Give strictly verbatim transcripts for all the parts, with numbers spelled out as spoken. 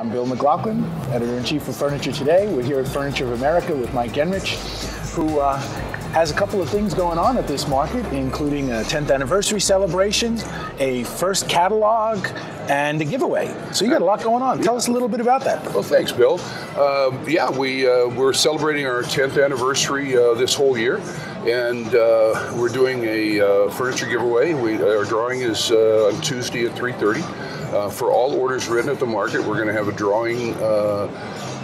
I'm Bill McLaughlin, Editor-in-Chief of Furniture Today. We're here at Furniture of America with Mike Genrich, who uh, has a couple of things going on at this market, including a tenth anniversary celebration, a first catalog, and a giveaway. So you got a lot going on. Tell us a little bit about that. Well, thanks, Bill. Um, yeah, we, uh, we're celebrating our tenth anniversary uh, this whole year, and uh, we're doing a uh, furniture giveaway. We, our drawing is uh, on Tuesday at three thirty. Uh, for all orders written at the market, we're going to have a drawing uh,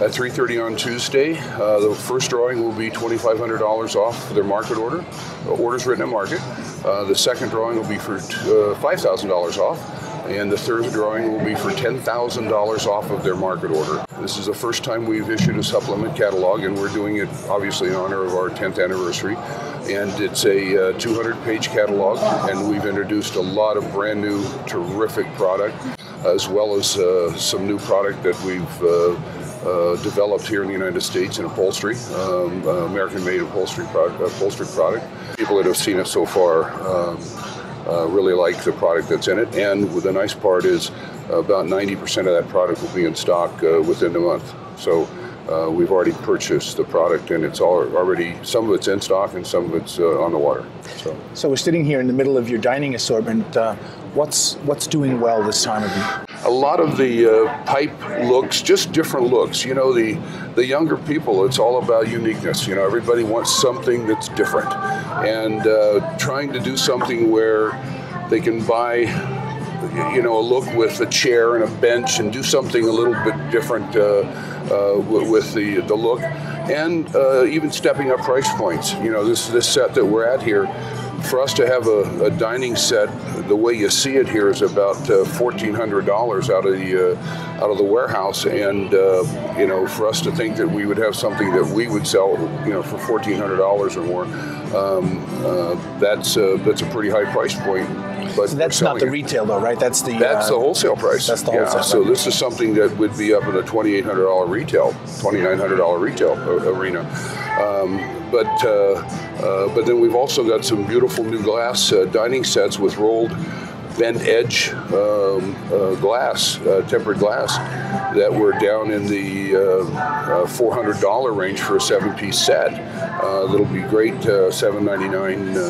at three thirty on Tuesday. Uh, the first drawing will be twenty-five hundred dollars off their market order, uh, orders written at market. Uh, the second drawing will be for uh, five thousand dollars off. And the third drawing will be for ten thousand dollars off of their market order. This is the first time we've issued a supplement catalog, and we're doing it obviously in honor of our tenth anniversary. And it's a two hundred page uh, catalog, and we've introduced a lot of brand new, terrific product, as well as uh, some new product that we've uh, uh, developed here in the United States in upholstery, um, uh, American-made upholstery product, upholstery product. People that have seen it so far um, Uh, really like the product that's in it, and the nice part is about ninety percent of that product will be in stock uh, within the month. So uh, we've already purchased the product, and it's all already, some of it's in stock and some of it's uh, on the water. So. so we're sitting here in the middle of your dining assortment. Uh, what's what's doing well this time of year? A lot of the uh, pipe looks, just different looks. You know, the the younger people, it's all about uniqueness. You know, everybody wants something that's different. And uh, trying to do something where they can buy, you know, a look with a chair and a bench and do something a little bit different uh, uh, with the, the look. And uh, even stepping up price points. You know, this, this set that we're at here, for us to have a, a dining set, the way you see it here is about uh, fourteen hundred dollars out of the uh, out of the warehouse, and uh, you know, for us to think that we would have something that we would sell, you know, for fourteen hundred dollars or more, um, uh, that's uh, that's a pretty high price point. But so that's not the retail, though, right? That's the that's uh, the wholesale price. That's the wholesale. Yeah. So this is something that would be up in a twenty-eight hundred dollars retail, twenty-nine hundred dollars retail arena. Um, But uh, uh, but then we've also got some beautiful new glass uh, dining sets with rolled bent edge um, uh, glass, uh, tempered glass, that were down in the uh, uh, four hundred dollars range for a seven piece set. Uh, that'll be great, uh, seven ninety-nine uh,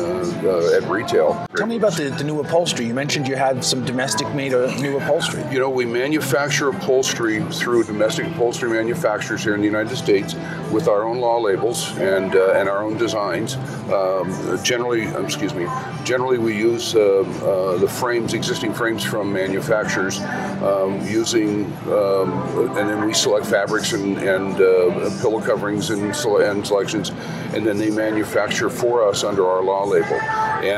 uh, at retail. Tell me about the, the new upholstery. You mentioned you had some domestic-made uh, new upholstery. You know, we manufacture upholstery through domestic upholstery manufacturers here in the United States with our own law labels and uh, and our own designs. Um, generally, excuse me, generally we use uh, uh, the frame existing frames from manufacturers, um, using, um, and then we select fabrics and, and uh, pillow coverings and, sele and selections, and then they manufacture for us under our law label.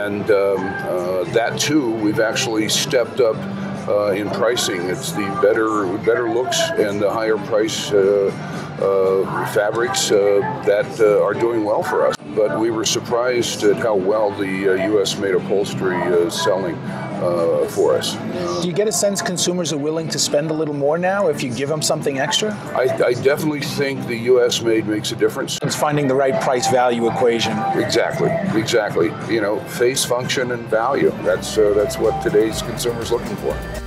And um, uh, that too, we've actually stepped up uh, in pricing. It's the better, better looks and the higher price uh, uh, fabrics uh, that uh, are doing well for us. But we were surprised at how well the uh, U S made upholstery is selling uh, for us. Do you get a sense consumers are willing to spend a little more now if you give them something extra? I, I definitely think the U S made makes a difference. It's finding the right price-value equation. Exactly, exactly. You know, face, function, and value. That's, uh, that's what today's consumer's looking for.